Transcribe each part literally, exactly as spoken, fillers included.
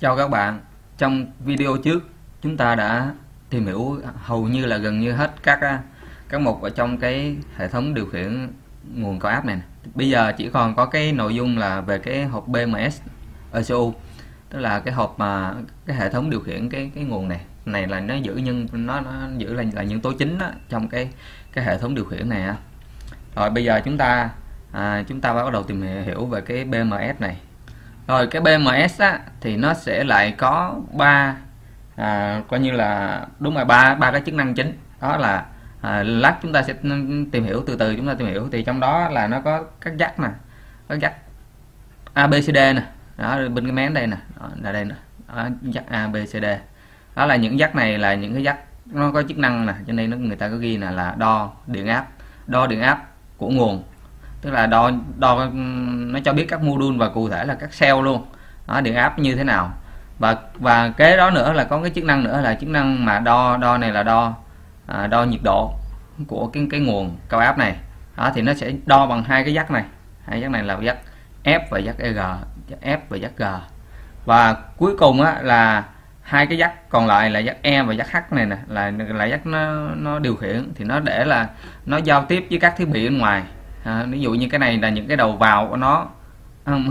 Chào các bạn, trong video trước chúng ta đã tìm hiểu hầu như là gần như hết các các mục ở trong cái hệ thống điều khiển nguồn cao áp này. Bây giờ chỉ còn có cái nội dung là về cái hộp bê em ét e xê u, tức là cái hộp mà cái hệ thống điều khiển cái cái nguồn này này là nó giữ nhưng nó, nó giữ là, là những tố chính đó, trong cái cái hệ thống điều khiển này đó. Rồi bây giờ chúng ta à, chúng ta bắt đầu tìm hiểu về cái bê em ét này. Rồi cái bê em ét á, thì nó sẽ lại có ba à, coi như là đúng là ba ba cái chức năng chính, đó là à, lát chúng ta sẽ tìm hiểu từ từ chúng ta tìm hiểu thì trong đó là nó có các jack nè, các jack a bê xê đê nè, đó bên cái mén đây nè, đó, là đây nè, đó, jack a bê xê đê. Đó là những jack này là những cái jack nó có chức năng nè, cho nên nó người ta có ghi là là đo điện áp, đo điện áp của nguồn, tức là đo đo nó cho biết các module và cụ thể là các cell luôn, đó, điện áp như thế nào. Và và cái đó nữa là có cái chức năng nữa là chức năng mà đo đo này là đo à, đo nhiệt độ của cái cái nguồn cao áp này. Đó, thì nó sẽ đo bằng hai cái jack này, hai jack này là jack F và jack E G, jack F và jack G. Và cuối cùng á, là hai cái jack còn lại là jack E và jack H này nè, là là jack nó nó điều khiển thì nó để là nó giao tiếp với các thiết bị bên ngoài. À, ví dụ như cái này là những cái đầu vào của nó,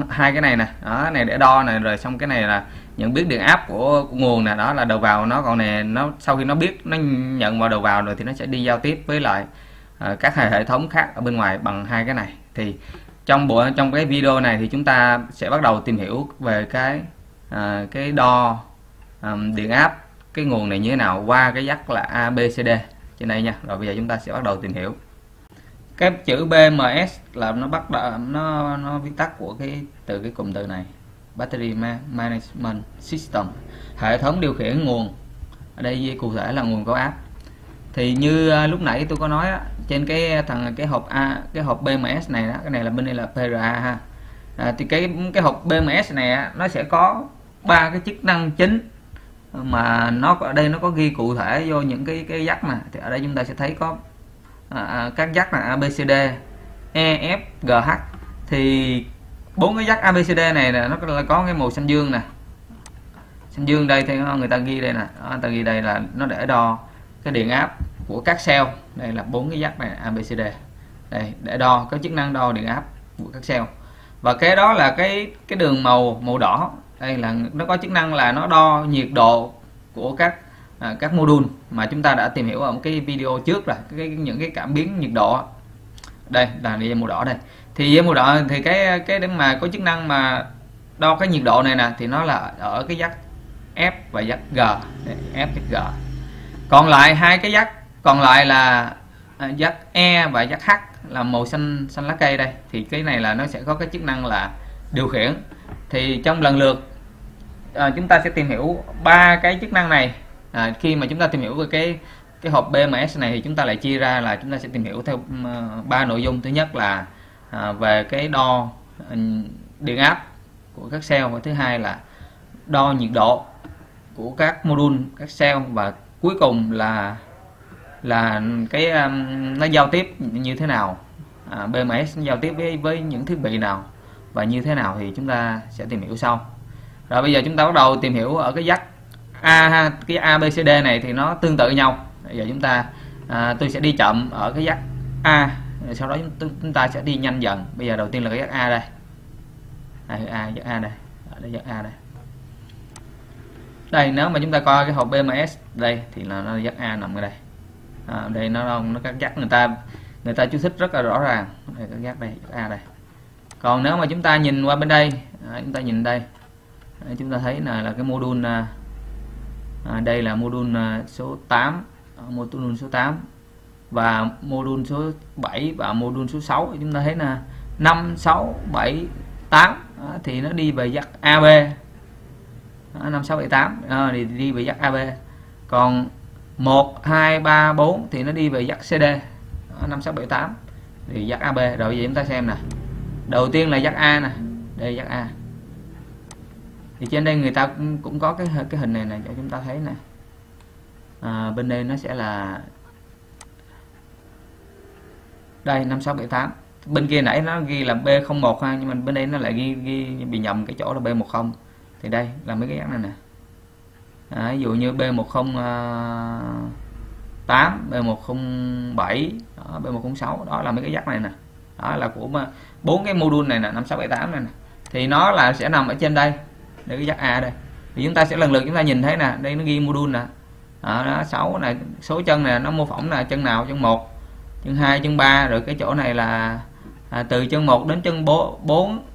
hai cái này nè, đó này để đo này, rồi xong cái này là nhận biết điện áp của, của nguồn nè, đó là đầu vào của nó. Còn này nó sau khi nó biết nó nhận vào đầu vào rồi thì nó sẽ đi giao tiếp với lại à, các hệ thống khác ở bên ngoài bằng hai cái này. Thì trong bộ trong cái video này thì chúng ta sẽ bắt đầu tìm hiểu về cái à, cái đo à, điện áp cái nguồn này như thế nào qua cái jack là a bê xê đê trên đây nha. Rồi bây giờ chúng ta sẽ bắt đầu tìm hiểu. Cái chữ bê em ét là nó bắt nó nó viết tắt của cái từ cái cụm từ này, Battery Management System, hệ thống điều khiển nguồn, ở đây cụ thể là nguồn cao áp. Thì như lúc nãy tôi có nói á, trên cái thằng cái hộp a cái hộp bê em ét này đó, cái này là bên đây là pê rờ a ha. À, thì cái cái hộp bê em ét này á, nó sẽ có ba cái chức năng chính mà nó ở đây nó có ghi cụ thể vô những cái cái jack mà thì ở đây chúng ta sẽ thấy có À, các jack là a bê xê đê, E, F, G, H. Thì bốn cái jack a bê xê đê này là nó có cái màu xanh dương nè. Xanh dương đây thì người ta ghi đây nè, người ta ghi đây là nó để đo cái điện áp của các cell. Đây là bốn cái jack này a bê xê đê. Đây để đo cái chức năng đo điện áp của các cell. Và cái đó là cái cái đường màu màu đỏ. Đây là nó có chức năng là nó đo nhiệt độ của các À, các module mà chúng ta đã tìm hiểu ở một cái video trước là cái, những cái cảm biến nhiệt độ. Đây là dây màu đỏ đây. Thì dây màu đỏ thì cái cái để mà có chức năng mà đo cái nhiệt độ này nè thì nó là ở cái jack F và jack G, F G. Còn lại hai cái jack còn lại là jack E và jack H là màu xanh xanh lá cây đây. Thì cái này là nó sẽ có cái chức năng là điều khiển. Thì trong lần lượt à, chúng ta sẽ tìm hiểu ba cái chức năng này. À, khi mà chúng ta tìm hiểu về cái cái hộp bê em ét này thì chúng ta lại chia ra là chúng ta sẽ tìm hiểu theo ba nội dung. Thứ nhất là à, về cái đo điện áp của các cell, và thứ hai là đo nhiệt độ của các module, các cell, và cuối cùng là là cái um, nó giao tiếp như thế nào, à, bê em ét giao tiếp với, với những thiết bị nào và như thế nào thì chúng ta sẽ tìm hiểu sau. Rồi bây giờ chúng ta bắt đầu tìm hiểu ở cái jack A, cái a bê xê đê này thì nó tương tự nhau. Giờ chúng ta à, tôi sẽ đi chậm ở cái jack A, sau đó chúng ta sẽ đi nhanh dần. Bây giờ đầu tiên là cái jack A đây, đây A, jack A đây, đây jack A đây. Đây nếu mà chúng ta coi cái hộp bê em ét đây thì là nó jack A nằm ở đây. À, đây nó nó các jack người ta người ta chú thích rất là rõ ràng. Đây các jack đây, jack A đây. Còn nếu mà chúng ta nhìn qua bên đây, à, chúng ta nhìn đây, à, chúng ta thấy là là cái module à, À, đây là module số tám, module số tám và module số bảy và module số sáu. Chúng ta thấy là năm, sáu, bảy, tám à, thì nó đi về jack a bê. À, năm, sáu, bảy, tám à, thì đi về jack a bê. Còn một, hai, ba, bốn thì nó đi về jack xê đê. À, năm, sáu, bảy, tám thì jack a bê. Rồi vậy chúng ta xem nè. Đầu tiên là jack A nè, đây jack A. Thì trên đây người ta cũng có cái cái hình này này cho chúng ta thấy nè. À, bên đây nó sẽ là đây năm, sáu, bảy, tám. Bên kia nãy nó ghi là bê không một ha, nhưng mà bên đây nó lại ghi ghi bị nhầm cái chỗ là bê mười. thì đây là mấy cái dáng này nè. Đấy, ví dụ như B một không tám, B một không bảy, B một không sáu, đó là mấy cái dắt này nè. Đó là của bốn cái module này nè, năm sáu bảy tám này nè. Thì nó là sẽ nằm ở trên đây, để cái dắt A đây. Thì chúng ta sẽ lần lượt chúng ta nhìn thấy nè, đây nó ghi module nè. Đó, đó sáu này, số chân nè, nó mô phỏng là chân nào, chân một, chân hai, chân ba, rồi cái chỗ này là à, từ chân một đến chân bốn.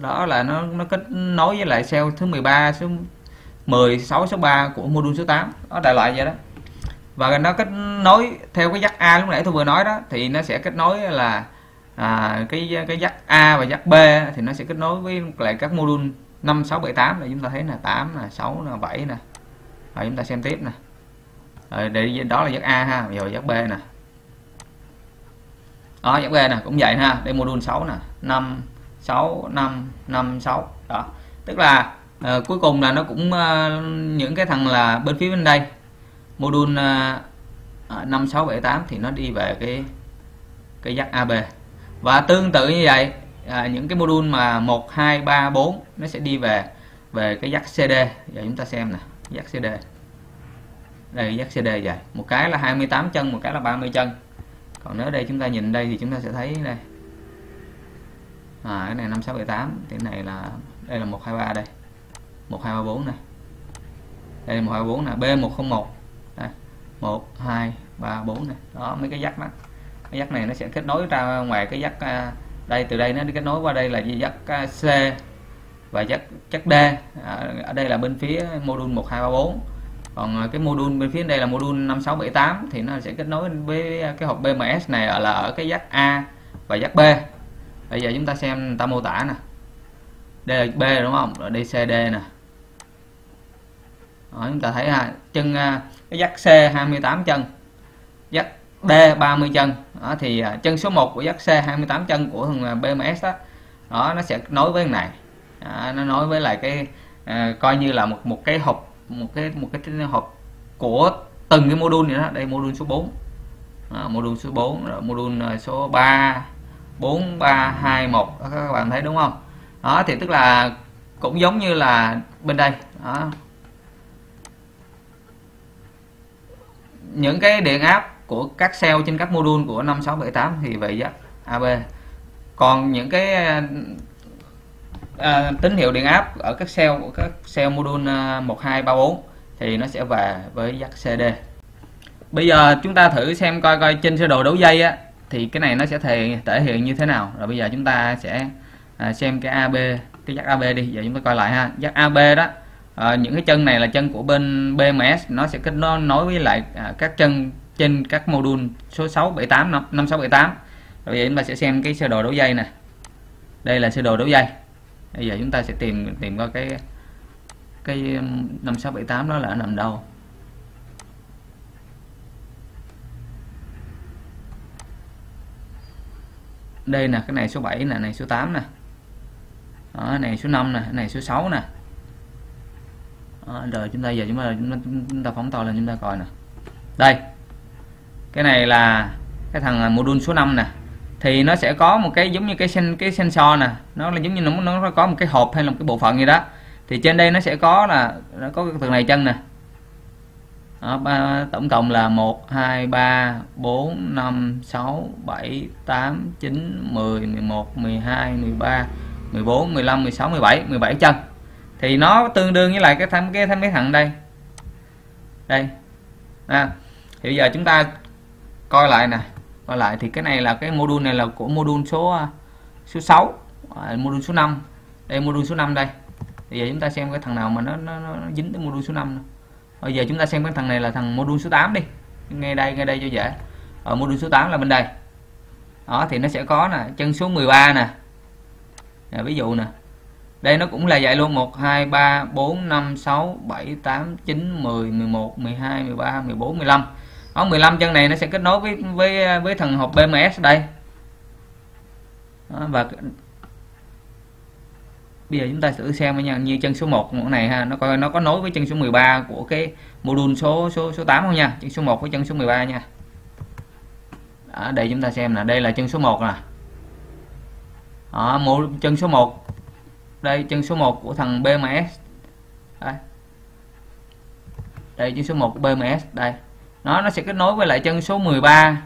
Đó là nó nó kết nối với lại cell thứ mười ba, số mười sáu, số ba của module số tám. Đó đại loại vậy đó. Và nó kết nối theo cái jack A lúc nãy tôi vừa nói đó, thì nó sẽ kết nối là à, cái cái jack A và jack B thì nó sẽ kết nối với lại các module năm sáu bảy tám. Là chúng ta thấy là tám là sáu là bảy nè. Rồi chúng ta xem tiếp nè. Rồi để đó là jack A ha, rồi jack B nè. Đó jack B nè, cũng vậy ha, đây module sáu nè, năm sáu năm năm sáu. Đó, tức là à, cuối cùng là nó cũng à, những cái thằng là bên phía bên đây module năm sáu bảy tám thì nó đi về cái cái jack a bê, và tương tự như vậy à, những cái module mà một hai ba bốn nó sẽ đi về về cái jack xê đê. Giờ chúng ta xem nè, jack xê đê đây, jack xê đê vậy, một cái là hai mươi tám chân, một cái là ba mươi chân. Còn nếu đây chúng ta nhìn đây thì chúng ta sẽ thấy đây à, cái này năm sáu bảy tám, cái này là đây là một hai ba, đây một hai ba bốn này, đây một hai ba bốn là B một không một, một hai ba bốn này. Đó mấy cái dắt đó, cái dắt này nó sẽ kết nối ra ngoài cái dắt đây, từ đây nó đi kết nối qua đây là dắt C và dắt dắt D. Ở đây là bên phía module một hai ba bốn, còn cái module bên phía đây là module năm sáu bảy tám thì nó sẽ kết nối với cái hộp bê em ét này là ở cái dắt A và dắt B. Bây giờ chúng ta xem người ta mô tả nè, đây là B đúng không, rồi đây xê đê nè. Đó, chúng ta thấy ha, chân cái dắt C hai mươi tám chân, dắt D ba mươi chân. Đó, thì chân số một của dắt C hai mươi tám chân của thằng bê em ét đó, đó nó sẽ nối với cái này. Đó, nó nối với lại cái à, coi như là một một cái hộp một cái một cái hộp của từng cái module này đó. Đây module số bốn, đó, module số bốn, rồi module số ba bốn ba hai một, đó, các bạn thấy đúng không? Đó thì tức là cũng giống như là bên đây. Đó, những cái điện áp của các cell trên các module của năm sáu bảy tám thì về dắt a bê, còn những cái à, tín hiệu điện áp ở các cell của các cell module một hai ba bốn thì nó sẽ về với dắt xê đê. Bây giờ chúng ta thử xem coi coi trên sơ đồ đấu dây á, thì cái này nó sẽ thể, thể hiện như thế nào. Rồi bây giờ chúng ta sẽ à, xem cái a bê, cái dắt a bê đi. Giờ chúng ta coi lại ha, dắt a bê đó. À, những cái chân này là chân của bên bê em ét, nó sẽ kết nối nối với lại à, các chân trên các module số sáu bảy tám năm sáu bảy tám. Rồi bây giờ chúng ta sẽ xem cái sơ đồ đấu dây nè. Đây là sơ đồ đấu dây. Bây giờ chúng ta sẽ tìm tìm coi cái cái năm sáu bảy tám đó là nằm đâu. Đây nè, cái này số bảy nè, này số tám nè. Đó, này số năm nè, này số sáu nè. À, rồi chúng ta giờ chúng ta, chúng ta chúng ta phóng to lên chúng ta coi nè. Đây, cái này là cái thằng module số năm nè, thì nó sẽ có một cái giống như cái sen, cái sensor nè, nó là giống như nó nó có một cái hộp hay là một cái bộ phận gì đó. Thì trên đây nó sẽ có là nó có cái này chân nè. Đó, ba, tổng cộng là một hai ba bốn năm sáu bảy tám chín mười mười một mười hai mười ba mười bốn mười lăm mười sáu mười bảy mười bảy chân. Thì nó tương đương với lại cái thằng cái thằng mấy thằng đây đây à, thì bây giờ chúng ta coi lại nè, coi lại thì cái này là cái module này là của module số số sáu, module số năm, đây module số năm đây. Bây giờ chúng ta xem cái thằng nào mà nó nó, nó dính tới module số năm. Bây giờ chúng ta xem cái thằng này là thằng module số tám đi, ngay đây ngay đây cho dễ. Ở module số tám là bên đây. Đó thì nó sẽ có nè chân số mười ba nè. Rồi, ví dụ nè, đây nó cũng là vậy luôn, một hai ba bốn năm sáu bảy tám chín mười mười một mười hai mười ba mười bốn mười lăm. Đó, mười lăm chân này nó sẽ kết nối với với với thằng hộp bê em ét đây. Đó, và bây giờ chúng ta thử xem nha, như chân số một của này ha, nó coi nó có nối với chân số mười ba của cái module số số số tám không nha, chân số một với chân số mười ba nha. Đó, đây chúng ta xem nè, đây là chân số một nè. Đó, chân số một Đây chân số một của thằng bê em ét. Đây, đây chân số một của bê em ét đây. Nó nó sẽ kết nối với lại chân số mười ba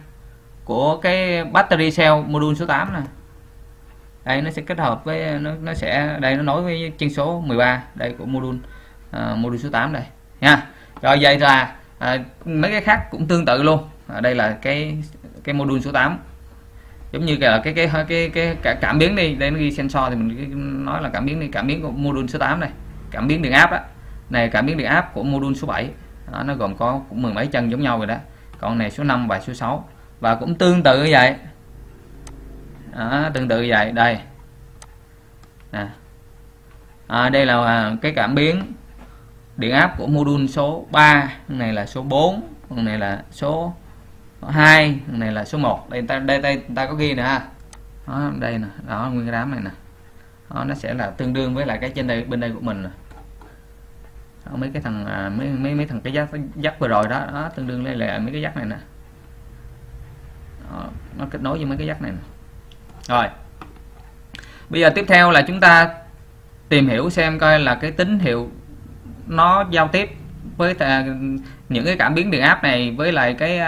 của cái battery cell module số tám này. Đây nó sẽ kết hợp với nó, nó sẽ đây nó nối với chân số mười ba đây của module uh, module số tám đây nha. Rồi vậy là à, mấy cái khác cũng tương tự luôn. À, đây là cái cái module số tám. Giống như là cái cái cái cái, cái cảm biến đi, đây nó ghi sensor thì mình nói là cảm biến đi, cảm biến của module số tám này, cảm biến điện áp á. Này cảm biến điện áp của module số bảy. Đó, nó gồm có cũng mười mấy chân giống nhau rồi đó. Còn này số năm và số sáu và cũng tương tự như vậy. Đó, tương tự như vậy đây. Nè. À, đây là cái cảm biến điện áp của module số ba, này là số bốn, này là số hai, này là số một. Đây ta đây đây ta có ghi nè ha. Đó, đây nè, đó nguyên cái đám này nè. Đó, nó sẽ là tương đương với lại cái trên đây bên đây của mình nè. Đó, mấy cái thằng à, mấy mấy mấy thằng cái dắt dắt vừa rồi đó, đó tương đương với lại mấy cái dắt này nè. Đó, nó kết nối với mấy cái dắt này nè. Rồi. Bây giờ tiếp theo là chúng ta tìm hiểu xem coi là cái tín hiệu nó giao tiếp với những cái cảm biến điện áp này với lại cái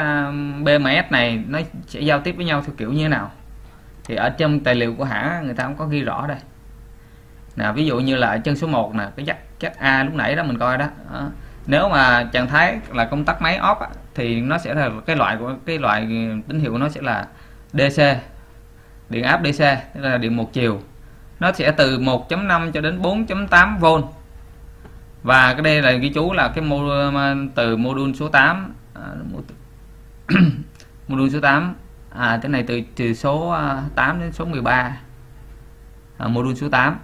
bê em ét này, nó sẽ giao tiếp với nhau theo kiểu như thế nào. Thì ở trong tài liệu của hãng người ta cũng có ghi rõ đây nè, ví dụ như là chân số một nè, cái jack A lúc nãy đó mình coi đó. Đó, nếu mà trạng thái là công tắc máy off thì nó sẽ là cái loại của cái loại tín hiệu của nó sẽ là đê xê, điện áp đê xê, tức là điện một chiều, nó sẽ từ một phẩy năm cho đến bốn phẩy tám vôn. Và cái đây là ghi chú là cái mô, từ module số tám à, module số tám à, cái này từ từ số tám đến số mười ba à, module số tám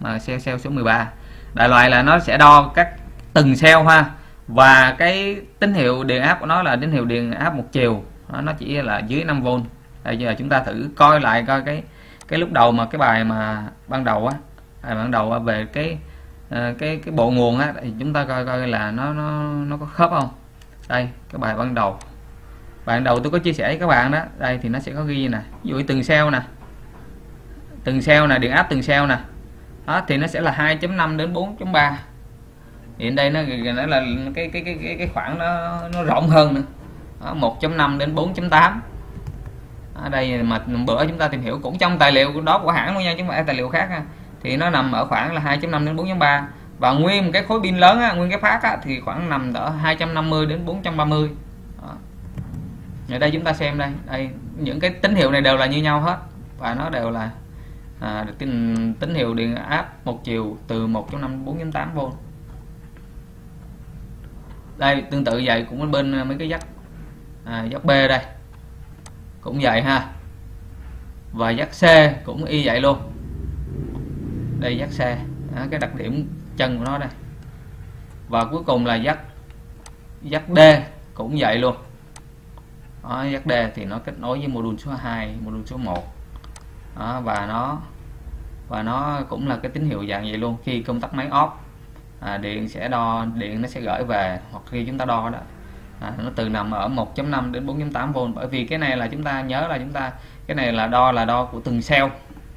mà cell cell số mười ba. Đại loại là nó sẽ đo các từng cell ha, và cái tín hiệu điện áp của nó là tín hiệu điện áp một chiều. Đó, nó chỉ là dưới năm vôn. Bây giờ chúng ta thử coi lại coi cái cái lúc đầu mà cái bài mà ban đầu á, bài ban đầu á, về cái À, cái cái bộ nguồn á, chúng ta coi coi là nó nó nó có khớp không. Đây cái bài ban đầu ban đầu tôi có chia sẻ với các bạn đó, đây thì nó sẽ có ghi nè, ví dụ từng cell nè, từng cell nè, điện áp từng cell nè, đó thì nó sẽ là hai phẩy năm đến bốn phẩy ba. Hiện đây nó, nó là cái cái cái cái, cái khoảng nó nó rộng hơn nữa, một phẩy năm đến bốn phẩy tám. Ở đây mà bữa chúng ta tìm hiểu cũng trong tài liệu đó của hãng luôn nha, chứ không phải tài liệu khác ha. Thì nó nằm ở khoảng là hai phẩy năm đến bốn phẩy ba, và nguyên một cái khối pin lớn á, nguyên cái phát á, thì khoảng nằm ở hai trăm năm mươi đến bốn trăm ba mươi. Ở đây chúng ta xem đây, đây những cái tín hiệu này đều là như nhau hết, và nó đều là à, tín, tín hiệu điện áp một chiều từ một phẩy năm bốn phẩy tám vôn. Đây tương tự vậy cũng bên mấy cái dắt à, dắt B đây cũng vậy ha, và dắt C cũng y vậy luôn. Đây dắt xe, à, cái đặc điểm chân của nó đây, và cuối cùng là dắt dắt D cũng vậy luôn. Đó, dắt D thì nó kết nối với module số hai, module số một. Đó, và nó và nó cũng là cái tín hiệu dạng vậy luôn. Khi công tắc máy off, à, điện sẽ đo, điện nó sẽ gửi về, hoặc khi chúng ta đo đó, à, nó từ nằm ở một phẩy năm đến bốn phẩy tám vôn. Bởi vì cái này là chúng ta nhớ là chúng ta cái này là đo là đo của từng cell,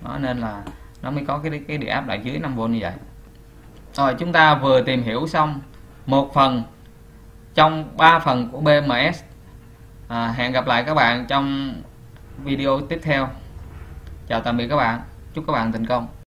đó, nên là nó mới có cái cái điện áp là dưới năm vôn như vậy. Rồi chúng ta vừa tìm hiểu xong một phần trong ba phần của bê em ét. À, hẹn gặp lại các bạn trong video tiếp theo. Chào tạm biệt các bạn, chúc các bạn thành công.